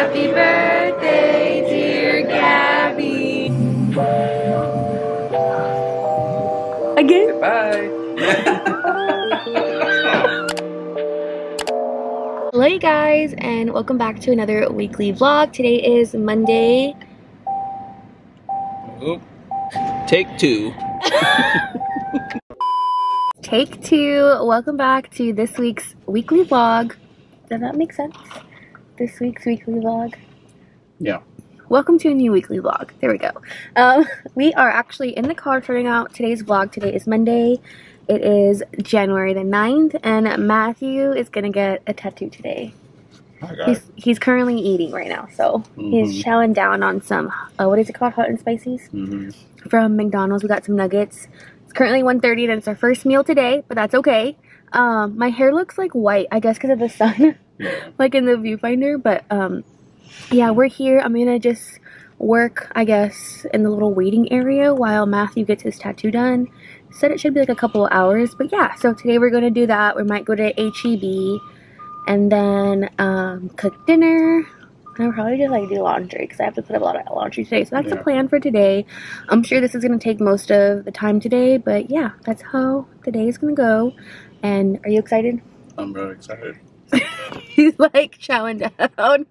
Happy birthday, dear Gabby. Again? Goodbye. Hello you guys and welcome back to another weekly vlog. Today is Monday. Oop. Take two. Take two. Welcome back to this week's weekly vlog. Does that make sense? This week's weekly vlog? Yeah. Welcome to a new weekly vlog. There we go. We are actually in the car turning out today's vlog. Today is Monday. It is January the 9th, and Matthew is going to get a tattoo today. He's currently eating right now, so he's chowing down on some, what is it called, hot and spices? From McDonald's. We got some nuggets. It's currently 1:30, and it's our first meal today, but that's okay. My hair looks like white, I guess because of the sun, like in the viewfinder, but yeah, we're here. I'm going to just work, I guess, in the little waiting area while Matthew gets his tattoo done. Said it should be like a couple of hours, but yeah, so today we're going to do that. We might go to H-E-B and then cook dinner. I'll probably just like do laundry because I have to put up a lot of laundry today, so that's the plan for today. I'm sure this is going to take most of the time today, but yeah, that's how the day is going to go. And are you excited? I'm really excited. He's like chowing down.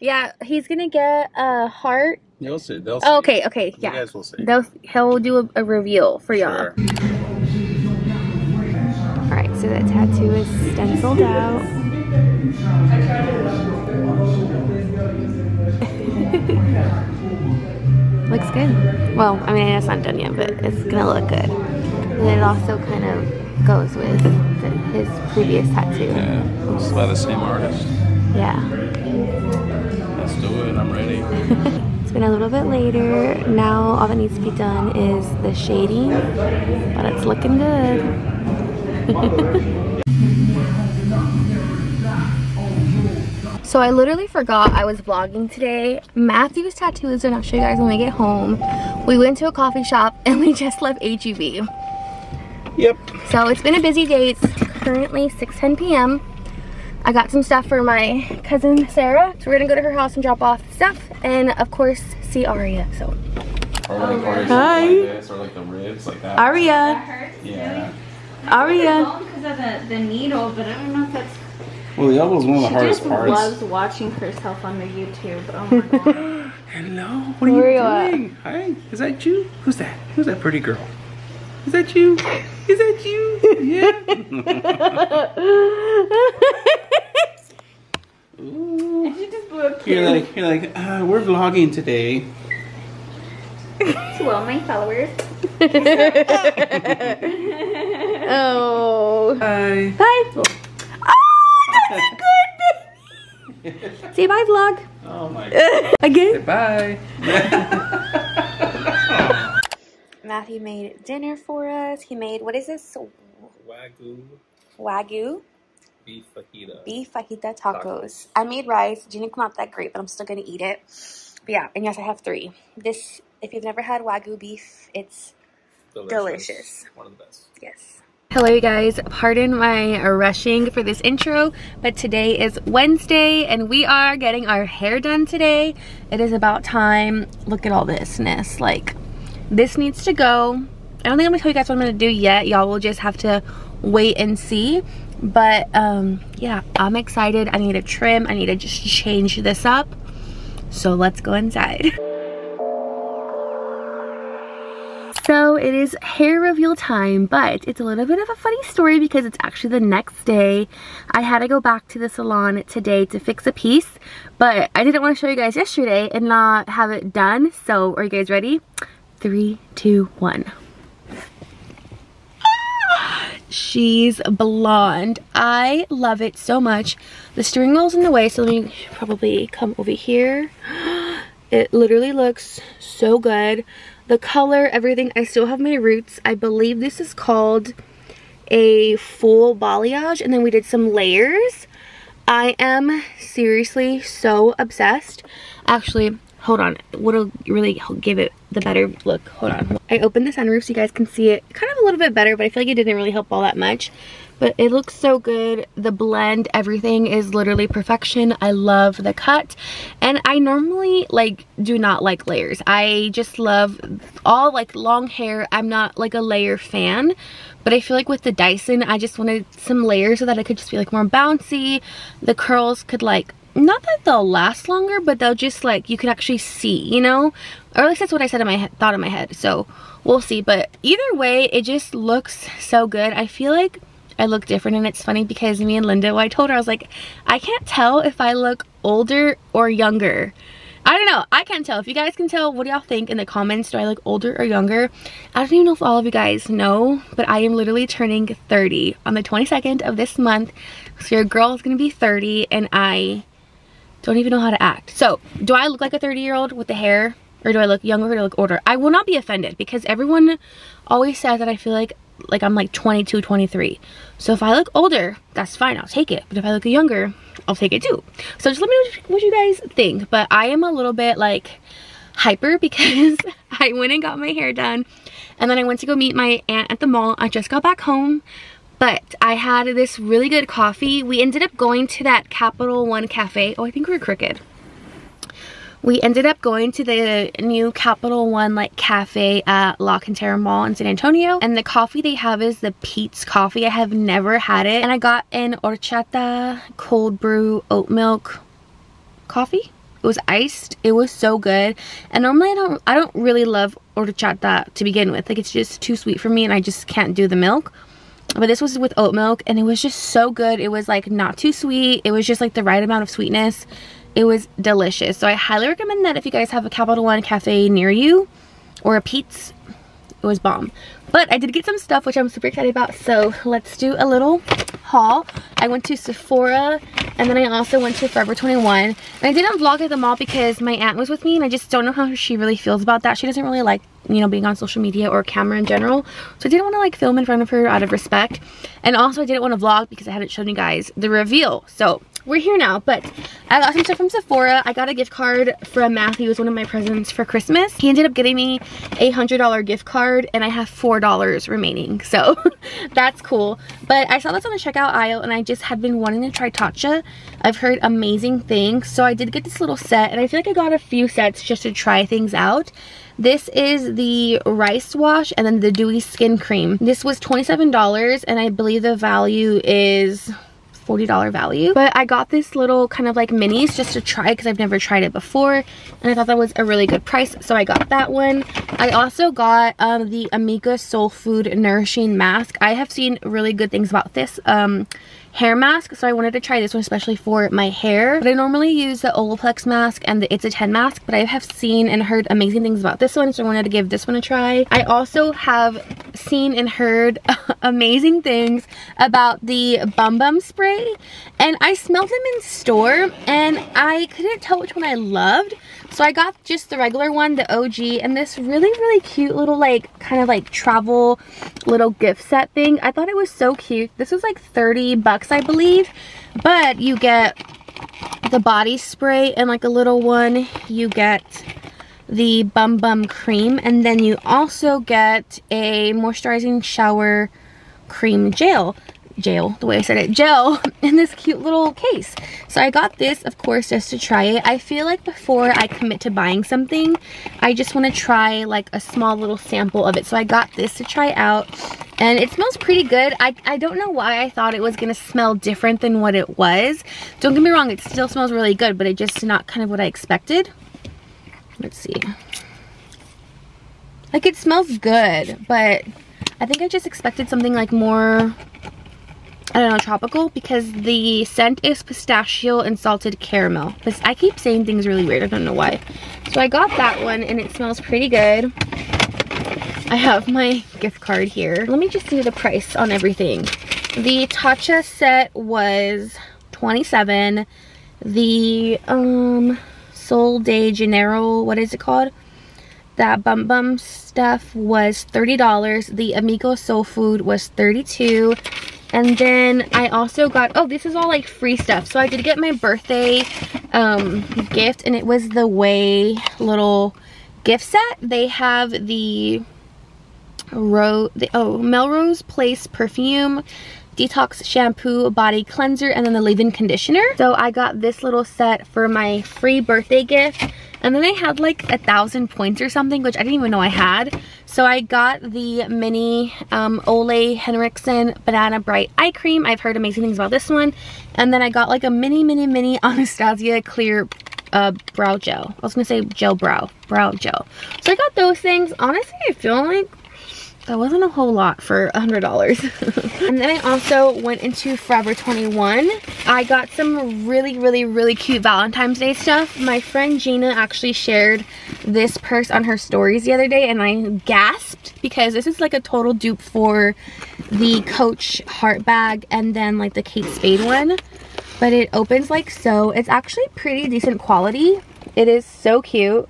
Yeah, he's going to get a heart. You'll see. They'll see. Oh, okay, okay, yeah. You guys will see. He'll do a reveal for y'all. Sure. Alright, so that tattoo is stenciled out. Looks good. Well, I mean, it's not done yet, but it's gonna look good. And it also kind of goes with his previous tattoo. Yeah, it's by the same artist. Yeah. Let's do it. I'm ready. Been a little bit later now. All that needs to be done is the shading, but it's looking good. So I literally forgot I was vlogging today. Matthew's tattoo is done. I'll show you guys when we get home. We went to a coffee shop and we just left H-E-B. Yep. So it's been a busy day. It's currently 6:10 p.m. I got some stuff for my cousin Sarah, so we're gonna go to her house and drop off stuff, and of course see Aria. So, or like Aria, hi. Like this, or like the ribs, like that. Aria. That hurts, yeah. Really? Aria. Because of the needle, but I don't know if that's. Well, the elbow's one of the hardest parts. She just loves watching herself on the YouTube. Oh my god. Hello. What are you doing? Hi. Is that you? Who's that? Who's that pretty girl? Is that you? Is that you? Yeah. Ooh. And she just blew up. You're like, we're vlogging today. To all my followers. Oh. Hi. Hi. Oh, that's a good baby. Say bye, vlog. Oh my god. Again? Say bye. Matthew made dinner for us. He made, what is this? Wagyu. Wagyu. Beef fajita. Beef fajita tacos. I made rice. It didn't come out that great, but I'm still going to eat it. But yeah, and yes, I have three. This, if you've never had Wagyu beef, it's delicious. One of the best. Yes. Hello, you guys. Pardon my rushing for this intro, but today is Wednesday, and we are getting our hair done today. It is about time. Look at all thisness. Like, this needs to go. I don't think I'm going to tell you guys what I'm going to do yet. Y'all will just have to wait and see. But yeah, I'm excited. I need a trim. I need to just change this up. So let's go inside. So it is hair reveal time, but it's a little bit of a funny story because it's actually the next day. I had to go back to the salon today to fix a piece, but I didn't want to show you guys yesterday and not have it done. So are you guys ready? 3, 2, 1. She's blonde. I love it so much. The string roll's in the way, so let me probably come over here. It literally looks so good. The color, everything. I still have my roots. I believe this is called a full balayage, and then we did some layers. I am seriously so obsessed. Actually, hold on. What'll really give it the better look? Hold on. I opened the sunroof so you guys can see it kind of a little bit better, but I feel like it didn't really help all that much. but it looks so good. The blend, everything is literally perfection. I love the cut, and I normally like do not like layers. I just love all like long hair. I'm not like a layer fan, but I feel like with the Dyson, I just wanted some layers so that I could just be like more bouncy. The curls could like, not that they'll last longer, but they'll just like, you could actually see, you know? Or at least that's what I said in my head, thought in my head. So we'll see. But either way, it just looks so good. I feel like I look different, and it's funny because me and Linda, well, I told her, I was like, I can't tell if I look older or younger. I don't know. I can't tell. If you guys can tell, what do y'all think in the comments? Do I look older or younger? I don't even know if all of you guys know, but I am literally turning 30 on the 22nd of this month. So your girl is going to be 30, and I don't even know how to act. So do I look like a 30-year-old with the hair, or do I look younger, or do I look older? I will not be offended, because everyone always says that I feel like I'm like 22, 23. So if I look older, that's fine, I'll take it. But if I look younger, I'll take it too. So just let me know what you guys think. But I am a little bit like hyper because I went and got my hair done, and then I went to go meet my aunt at the mall. I just got back home, but I had this really good coffee. We ended up going to that Capital One Cafe. Oh, I think we're crooked. We ended up going to the new Capital One like cafe at La Cantera Mall in San Antonio. And the coffee they have is the Pete's coffee. I have never had it. And I got an horchata cold brew oat milk coffee. It was iced. It was so good. And normally I don't really love horchata to begin with. Like, it's just too sweet for me, and I just can't do the milk. But this was with oat milk, and it was just so good. It was like not too sweet. It was just like the right amount of sweetness. It was delicious. So I highly recommend that if you guys have a Capital One Cafe near you, or a Pete's. It was bomb. But I did get some stuff, which I'm super excited about. So let's do a little haul. I went to Sephora, and then I also went to Forever 21. And I didn't vlog at the mall because my aunt was with me, and I just don't know how she really feels about that. She doesn't really like, you know, being on social media or camera in general. So I didn't want to like film in front of her out of respect. And also I didn't want to vlog because I hadn't shown you guys the reveal. So we're here now. But I got some stuff from Sephora. I got a gift card from Matthew. It was one of my presents for Christmas. He ended up getting me a $100 gift card, and I have $4 remaining, so that's cool. But I saw this on the checkout aisle, and I just had been wanting to try tatcha. I've heard amazing things, so I did get this little set, and I feel like I got a few sets just to try things out. This is the rice wash, and then the dewy skin cream. This was $27, and I believe the value is $40 value. But I got this little kind of like minis just to try, because I've never tried it before, and I thought that was a really good price, so I got that one. I also got the Amika Soul Food Nourishing Mask. I have seen really good things about this hair mask, so I wanted to try this one, especially for my hair. But I normally use the Olaplex mask and the It's a 10 mask, but I have seen and heard amazing things about this one, so I wanted to give this one a try. I also have seen and heard amazing things about the Bum Bum spray, and I smelled them in store, and I couldn't tell which one I loved, so I got just the regular one, the OG, and this really cute little like kind of like travel little gift set thing. I thought it was so cute. This was like $30 I believe, but you get the body spray, and like a little one, you get the Bum Bum cream, and then you also get a moisturizing shower cream gel, the way I said it, gel, in this cute little case. So I got this, of course, just to try it. I feel like before I commit to buying something, I just want to try like a small little sample of it. So I got this to try out, and it smells pretty good. I don't know why I thought it was going to smell different than what it was. Don't get me wrong, it still smells really good, but it just not kind of what I expected. Let's see. Like, it smells good, but I think I just expected something like more, I don't know, tropical, because the scent is pistachio and salted caramel. I keep saying things really weird, I don't know why. So I got that one, and it smells pretty good. I have my gift card here. Let me just see the price on everything. The tatcha set was $27. The Sol de Janeiro, what is it called? That Bum Bum stuff was $30. The Amika Soul Food was $32. And then I also got, oh, this is all like free stuff. So I did get my birthday gift, and it was the Way little gift set. They have the Melrose Place perfume, detox shampoo, body cleanser, and then the leave-in conditioner. So I got this little set for my free birthday gift. And then they had like 1,000 points or something, which I didn't even know I had. So I got the mini Ole Henriksen Banana Bright Eye Cream. I've heard amazing things about this one. And then I got like a mini Anastasia Clear Brow Gel. I was gonna say Gel Brow Gel. So I got those things. Honestly, I feel like that wasn't a whole lot for $100. And then I also went into Forever 21. I got some really cute Valentine's Day stuff. My friend Gina actually shared this purse on her stories the other day, and I gasped because this is like a total dupe for the Coach heart bag and then like the Kate Spade one. But it opens like so. It's actually pretty decent quality. It is so cute.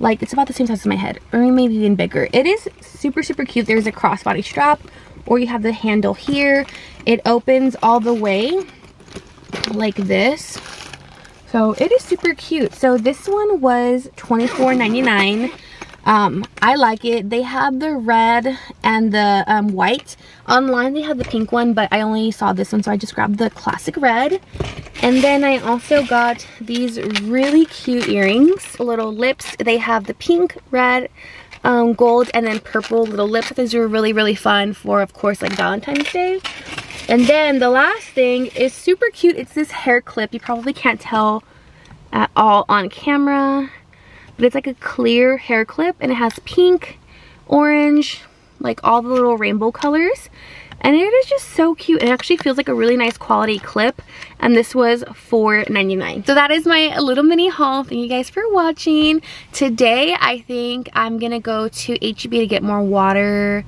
Like, it's about the same size as my head, or maybe even bigger. It is super cute. There's a crossbody strap, or you have the handle here. It opens all the way like this. So it is super cute. So this one was $24.99. I like it. They have the red and the white. Online they have the pink one, but I only saw this one, so I just grabbed the classic red. And then I also got these really cute earrings, little lips. They have the pink, red, gold, and then purple little lips. These are really fun for, of course, like Valentine's Day. And then the last thing is super cute. It's this hair clip. You probably can't tell at all on camera, but it's like a clear hair clip, and it has pink, orange, like all the little rainbow colors. And it is just so cute. It actually feels like a really nice quality clip. And this was $4.99. So that is my little mini haul. Thank you guys for watching. Today, I think I'm gonna go to H-E-B to get more water.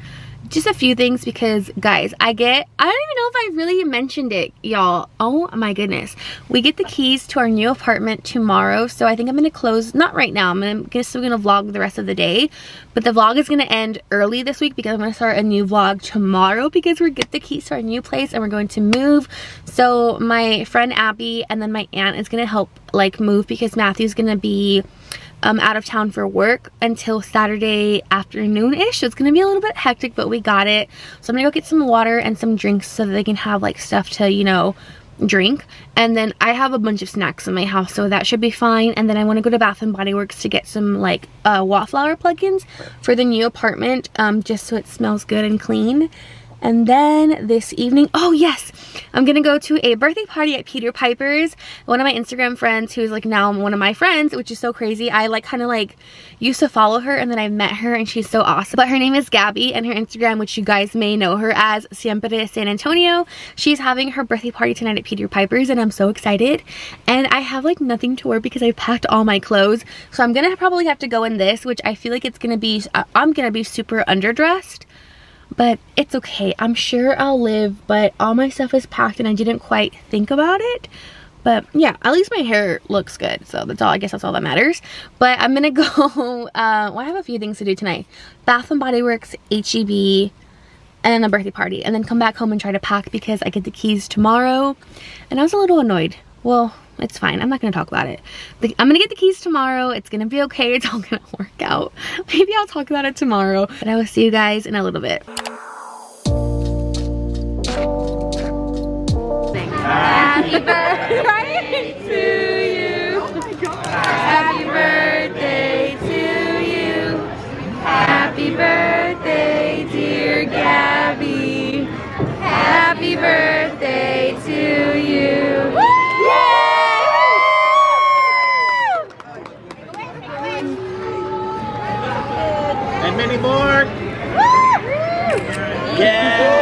Just a few things because, guys, I don't even know if I really mentioned it, y'all. Oh my goodness. We get the keys to our new apartment tomorrow, so I think I'm going to close, not right now, I'm still going to vlog the rest of the day, but the vlog is going to end early this week because I'm going to start a new vlog tomorrow because we get the keys to our new place and we're going to move. So my friend Abby and then my aunt is going to help like move because Matthew's going to be out of town for work until Saturday afternoon-ish. So it's gonna be a little bit hectic, but we got it. So I'm gonna go get some water and some drinks so that they can have like stuff to, you know, drink. And then I have a bunch of snacks in my house, so that should be fine. And then I want to go to Bath and Body Works to get some like wallflower plugins for the new apartment, just so it smells good and clean. And then this evening, oh yes, I'm gonna go to a birthday party at Peter Piper's. One of my Instagram friends, who's like now one of my friends, which is so crazy. I like kind of like used to follow her, and then I met her, and she's so awesome. But her name is Gabby, and her Instagram, which you guys may know her as Siempre de San Antonio. She's having her birthday party tonight at Peter Piper's, and I'm so excited. And I have like nothing to wear because I packed all my clothes, so I'm gonna probably have to go in this, which I feel like it's gonna be. I'm gonna be super underdressed. But it's okay. I'm sure I'll live, but all my stuff is packed and I didn't quite think about it. But yeah, at least my hair looks good. So that's all, I guess that's all that matters. But I'm gonna go, well, I have a few things to do tonight. Bath and Body Works, H-E-B, and then a birthday party. And then come back home and try to pack because I get the keys tomorrow. And I was a little annoyed. Well, it's fine. I'm not going to talk about it. I'm going to get the keys tomorrow. It's going to be okay. It's all going to work out. Maybe I'll talk about it tomorrow. But I will see you guys in a little bit. Happy birthday to you. Oh my God. Happy birthday to you. Happy birthday, dear Gabby. Happy birthday to you. Woo! Many more. Woo! Yeah.